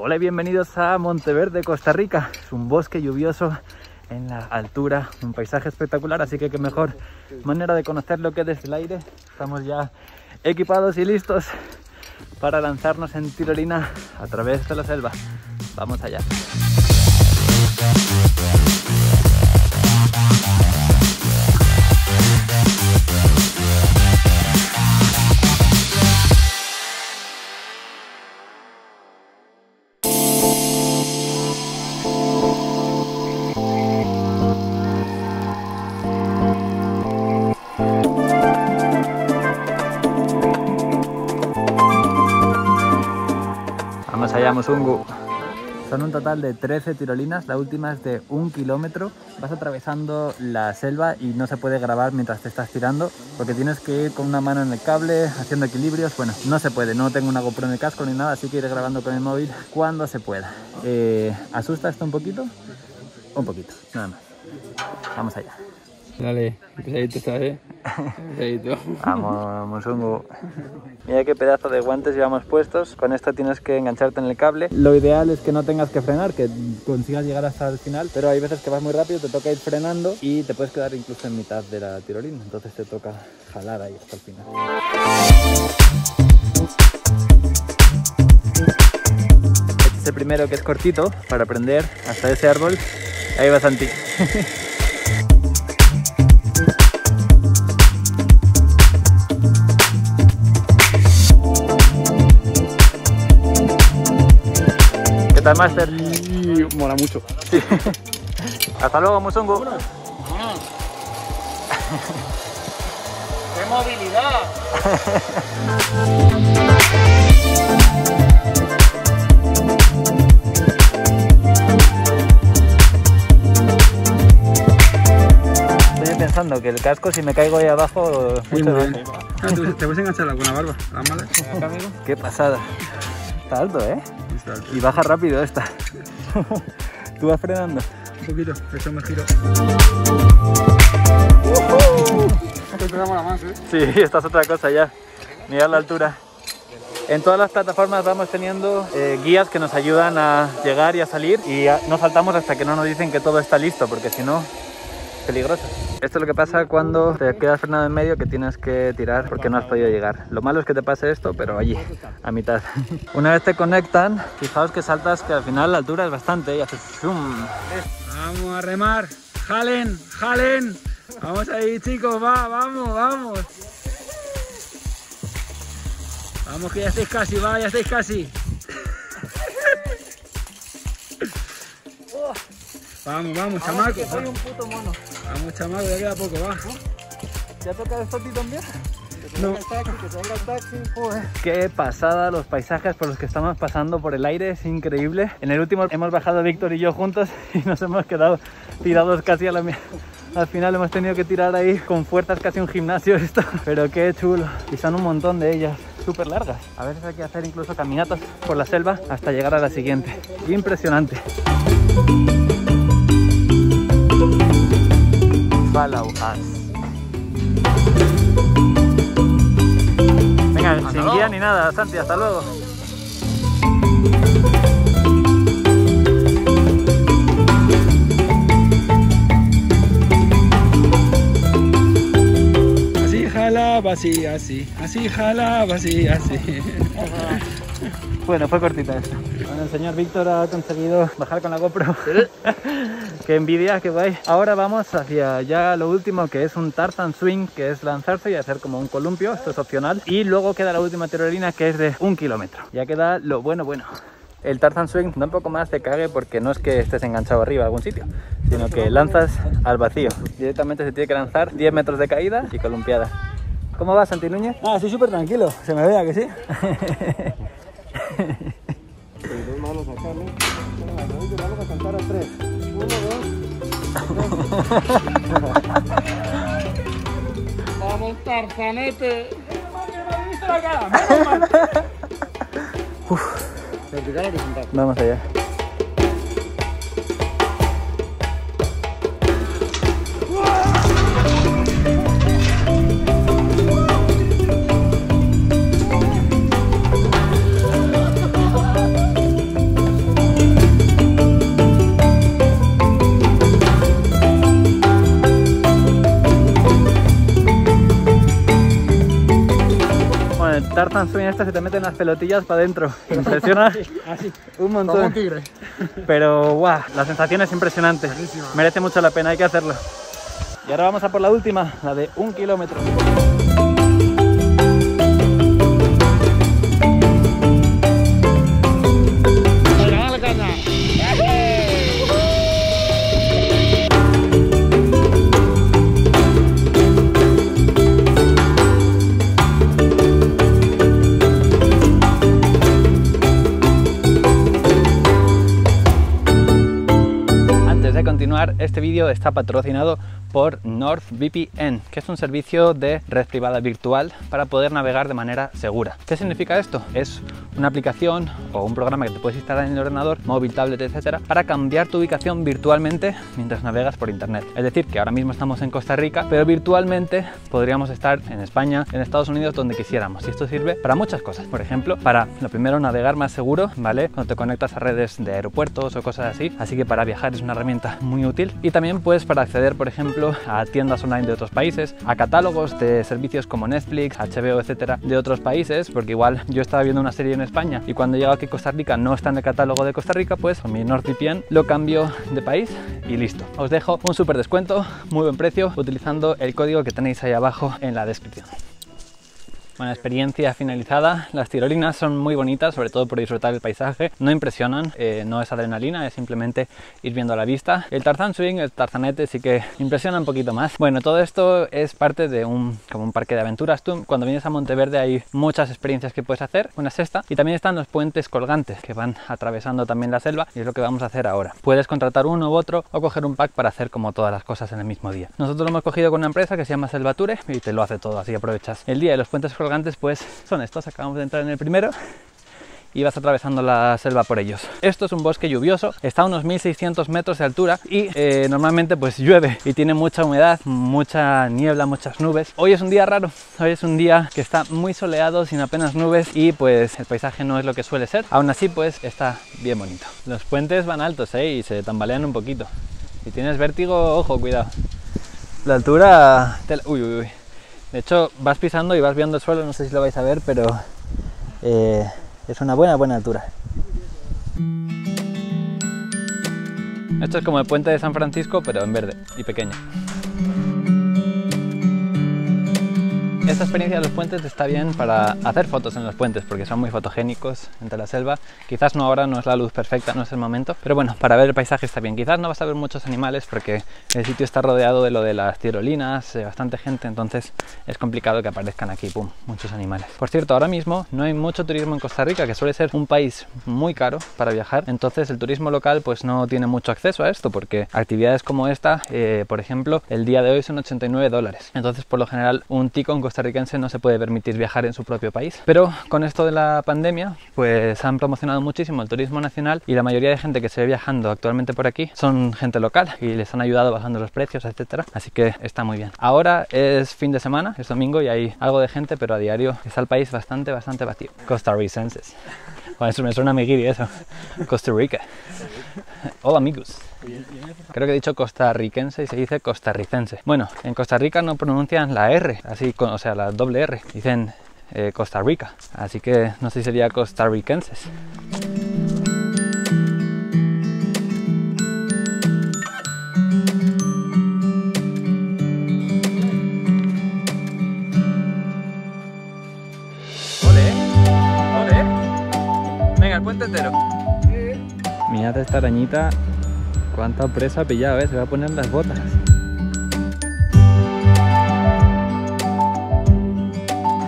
Hola y bienvenidos a Monteverde, Costa Rica. Es un bosque lluvioso en la altura, un paisaje espectacular, así que qué mejor manera de conocer lo que es desde el aire. Estamos ya equipados y listos para lanzarnos en tirolina a través de la selva. Vamos allá. Son un total de 13 tirolinas, la última es de 1 kilómetro. Vas atravesando la selva y no se puede grabar mientras te estás tirando porque tienes que ir con una mano en el cable haciendo equilibrios. Bueno, no se puede, no tengo una GoPro en el casco ni nada, así que iré grabando con el móvil cuando se pueda. ¿Asusta esto un poquito? Un poquito, nada más. Vamos allá. Dale, pesadito, ¿sabes? Pesadito. Vamos, Zungu. Mira qué pedazo de guantes llevamos puestos. Con esto tienes que engancharte en el cable. Lo ideal es que no tengas que frenar, que consigas llegar hasta el final, pero hay veces que vas muy rápido, te toca ir frenando y te puedes quedar incluso en mitad de la tirolina. Entonces te toca jalar ahí hasta el final. Este es el primero que es cortito para aprender hasta ese árbol. Ahí va Santi. Master. Y mola mucho. Sí. Hasta luego, Musungu. ¡Qué movilidad! Estoy pensando que el casco, si me caigo ahí abajo, sí, te puedes engancharla con la barba, la mala. Qué pasada. Está alto, ¿eh? Y baja rápido esta. ¿Tú vas frenando? Un poquito, eso me giro. Te mola más, ¿eh? Sí, esta es otra cosa ya. Mirad la altura. En todas las plataformas vamos teniendo guías que nos ayudan a llegar y a salir. Y no saltamos hasta que no nos dicen que todo está listo, porque si no, peligroso. Esto es lo que pasa cuando te quedas frenado en medio, que tienes que tirar porque no has podido llegar. Lo malo es que te pase esto, pero allí, a mitad. Una vez te conectan, fijaos que saltas, que al final la altura es bastante y haces zoom. Vamos a remar, jalen, jalen. Vamos ahí, chicos, va, vamos, vamos. Vamos que ya estáis casi, va, ya estáis casi. Vamos, vamos, chamaco. Que soy un puto mono. Vamos, chamaco, ya queda poco, va. ¿Ya toca esto a ti también? No. Qué pasada los paisajes por los que estamos pasando por el aire, es increíble. En el último hemos bajado Víctor y yo juntos y nos hemos quedado tirados casi a la mierda. Al final hemos tenido que tirar ahí con fuerzas, casi un gimnasio esto. Pero qué chulo. Y son un montón de ellas, súper largas. A veces hay que hacer incluso caminatas por la selva hasta llegar a la siguiente. Impresionante. Follow us. Venga, hasta sin luego. Guía ni nada, Santi, hasta luego. Así jalaba, así, así. Así jalaba, así, así. Bueno, fue cortita esta. Bueno, el señor Víctor ha conseguido bajar con la GoPro. Qué envidia, qué guay. Ahora vamos hacia ya lo último, que es un Tarzan Swing, que es lanzarse y hacer como un columpio. Esto es opcional. Y luego queda la última tirolina, que es de 1 kilómetro. Ya queda lo bueno, bueno. El Tarzan Swing da un poco más de cague porque no es que estés enganchado arriba a algún sitio, sino que lanzas al vacío. Directamente se tiene que lanzar 10 metros de caída y columpiada. ¿Cómo vas, Santi Núñez? Ah, estoy súper tranquilo. Se me vea que sí. Vamos a cantar a 3. 1, 2, 3. Vamos, Tarzanete. Vamos allá. Tarzan Swing esta se te meten las pelotillas para adentro. Impresiona así, un montón. Como un tigre. Pero guau, la sensación es impresionante. Buenísimo. Merece mucho la pena, hay que hacerlo. Y ahora vamos a por la última, la de 1 kilómetro. Este vídeo está patrocinado por NordVPN, que es un servicio de red privada virtual para poder navegar de manera segura. ¿Qué significa esto? Es una aplicación o un programa que te puedes instalar en el ordenador, móvil, tablet, etcétera, para cambiar tu ubicación virtualmente mientras navegas por internet. Es decir, que ahora mismo estamos en Costa Rica, pero virtualmente podríamos estar en España, en Estados Unidos, donde quisiéramos. Y esto sirve para muchas cosas. Por ejemplo, para, lo primero, navegar más seguro, ¿vale? Cuando te conectas a redes de aeropuertos o cosas así. Así que para viajar es una herramienta muy útil. Y también, pues, para acceder, por ejemplo, a tiendas online de otros países, a catálogos de servicios como Netflix, HBO, etcétera, de otros países, porque igual yo estaba viendo una serie en España y cuando llego aquí a Costa Rica no está en el catálogo de Costa Rica, pues con mi NordVPN lo cambio de país y listo. Os dejo un súper descuento, muy buen precio, utilizando el código que tenéis ahí abajo en la descripción. Buena experiencia finalizada. Las tirolinas son muy bonitas, sobre todo por disfrutar el paisaje. No impresionan, no es adrenalina, es simplemente ir viendo a la vista. El Tarzan Swing, el tarzanete, sí que impresiona un poquito más. Bueno, todo esto es parte de como un parque de aventuras. Tú, cuando vienes a Monteverde, hay muchas experiencias que puedes hacer. Una es esta, y también están los puentes colgantes que van atravesando también la selva, y es lo que vamos a hacer ahora. Puedes contratar uno u otro o coger un pack para hacer como todas las cosas en el mismo día. Nosotros lo hemos cogido con una empresa que se llama Selvature y te lo hace todo, así aprovechas el día. Y los puentes colgantes pues son estos, acabamos de entrar en el primero y vas atravesando la selva por ellos. Esto es un bosque lluvioso, está a unos 1600 metros de altura y normalmente pues llueve y tiene mucha humedad, mucha niebla, muchas nubes. Hoy es un día raro, hoy es un día que está muy soleado, sin apenas nubes, y pues el paisaje no es lo que suele ser. Aún así, pues está bien bonito. Los puentes van altos, y se tambalean un poquito. Si tienes vértigo, ojo, cuidado. La altura... Uy, uy, uy. De hecho, vas pisando y vas viendo el suelo, no sé si lo vais a ver, pero es una buena altura. Esto es como el puente de San Francisco, pero en verde y pequeño. Esta experiencia de los puentes está bien para hacer fotos en los puentes, porque son muy fotogénicos entre la selva. Quizás no ahora, no es la luz perfecta, no es el momento, pero bueno, para ver el paisaje está bien. Quizás no vas a ver muchos animales porque el sitio está rodeado de lo de las tirolinas, bastante gente, entonces es complicado que aparezcan aquí, pum, muchos animales. Por cierto, ahora mismo no hay mucho turismo en Costa Rica, que suele ser un país muy caro para viajar, entonces el turismo local pues no tiene mucho acceso a esto, porque actividades como esta, por ejemplo, el día de hoy son 89 dólares. Entonces, por lo general, un tico en Costa costarricense no se puede permitir viajar en su propio país. Pero con esto de la pandemia pues han promocionado muchísimo el turismo nacional y la mayoría de gente que se ve viajando actualmente por aquí son gente local y les han ayudado bajando los precios, etcétera. Así que está muy bien. Ahora es fin de semana, es domingo y hay algo de gente, pero a diario está el país bastante vacío. Costarricenses. Bueno, eso me suena a migiri, eso. Costa Rica. Hola, amigos. Creo que he dicho costarricense y se dice costarricense. Bueno, en Costa Rica no pronuncian la R, así con, o sea, la doble R. Dicen Costa Rica, así que no sé si sería costarricenses. Ole, ole. Venga, el puente entero. Mirad esta arañita. Cuánta presa pillada, se va a poner las botas.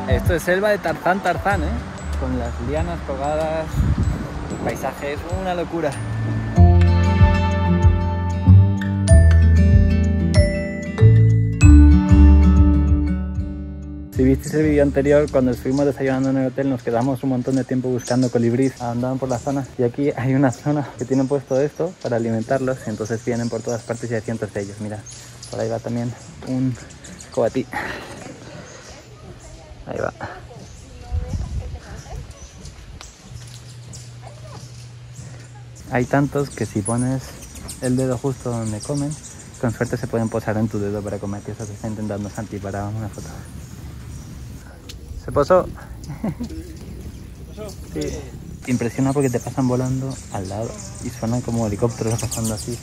Esto es selva de Tarzán, con las lianas colgadas, el paisaje es una locura. Si visteis el vídeo anterior, cuando estuvimos desayunando en el hotel nos quedamos un montón de tiempo buscando colibrís, andaban por la zona, y aquí hay una zona que tienen puesto esto para alimentarlos, y entonces vienen por todas partes y hay cientos de ellos. Mira, por ahí va también un coatí. Ahí va. Hay tantos que si pones el dedo justo donde comen, con suerte se pueden posar en tu dedo para comer, que eso que está intentando Santi para una foto. ¿Se pasó? ¿Se pasó? Sí. Te impresiona porque te pasan volando al lado y suenan como helicópteros pasando así.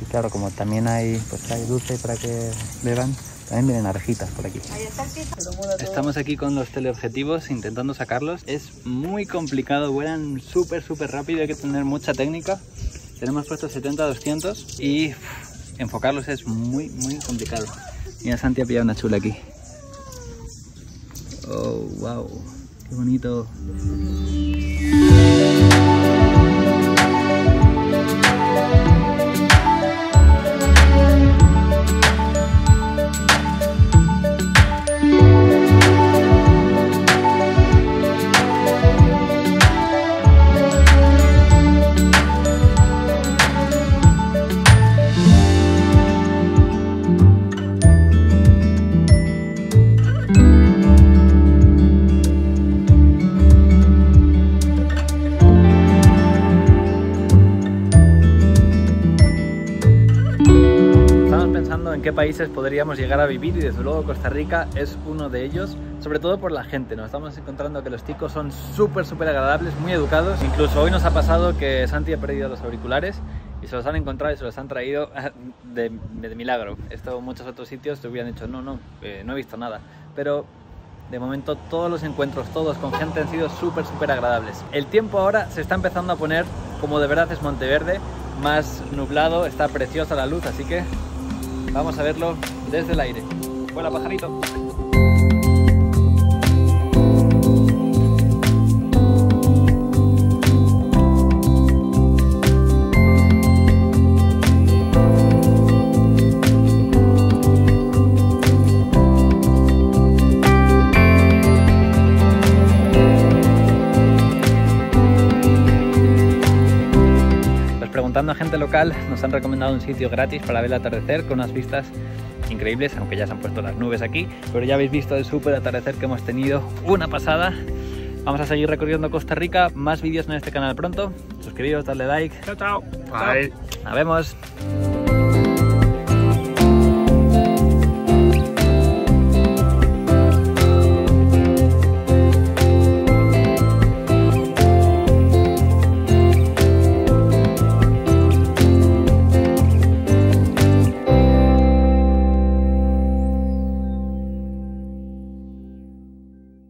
Y claro, como también hay, pues hay dulce para que beban, también vienen arjitas por aquí. Estamos aquí con los teleobjetivos intentando sacarlos. Es muy complicado, vuelan súper rápido, hay que tener mucha técnica. Tenemos puesto 70-200 y enfocarlos es muy complicado. Mira, Santi ha pillado una chula aquí. Oh, wow, qué bonito. En qué países podríamos llegar a vivir y desde luego Costa Rica es uno de ellos, sobre todo por la gente. Nos estamos encontrando que los ticos son súper agradables, muy educados. Incluso hoy nos ha pasado que Santi ha perdido los auriculares y se los han encontrado y se los han traído de milagro. Esto en muchos otros sitios te hubieran dicho no he visto nada, pero de momento todos los encuentros, todos con gente, han sido súper agradables. El tiempo ahora se está empezando a poner como de verdad es Monteverde, más nublado, está preciosa la luz, así que vamos a verlo desde el aire. ¡Vuela, pajarito! Preguntando a gente local, nos han recomendado un sitio gratis para ver el atardecer con unas vistas increíbles, aunque ya se han puesto las nubes aquí, pero ya habéis visto el súper atardecer que hemos tenido, una pasada. Vamos a seguir recorriendo Costa Rica, más vídeos en este canal pronto. Suscribiros, darle like. Chao, chao. Bye. Nos vemos.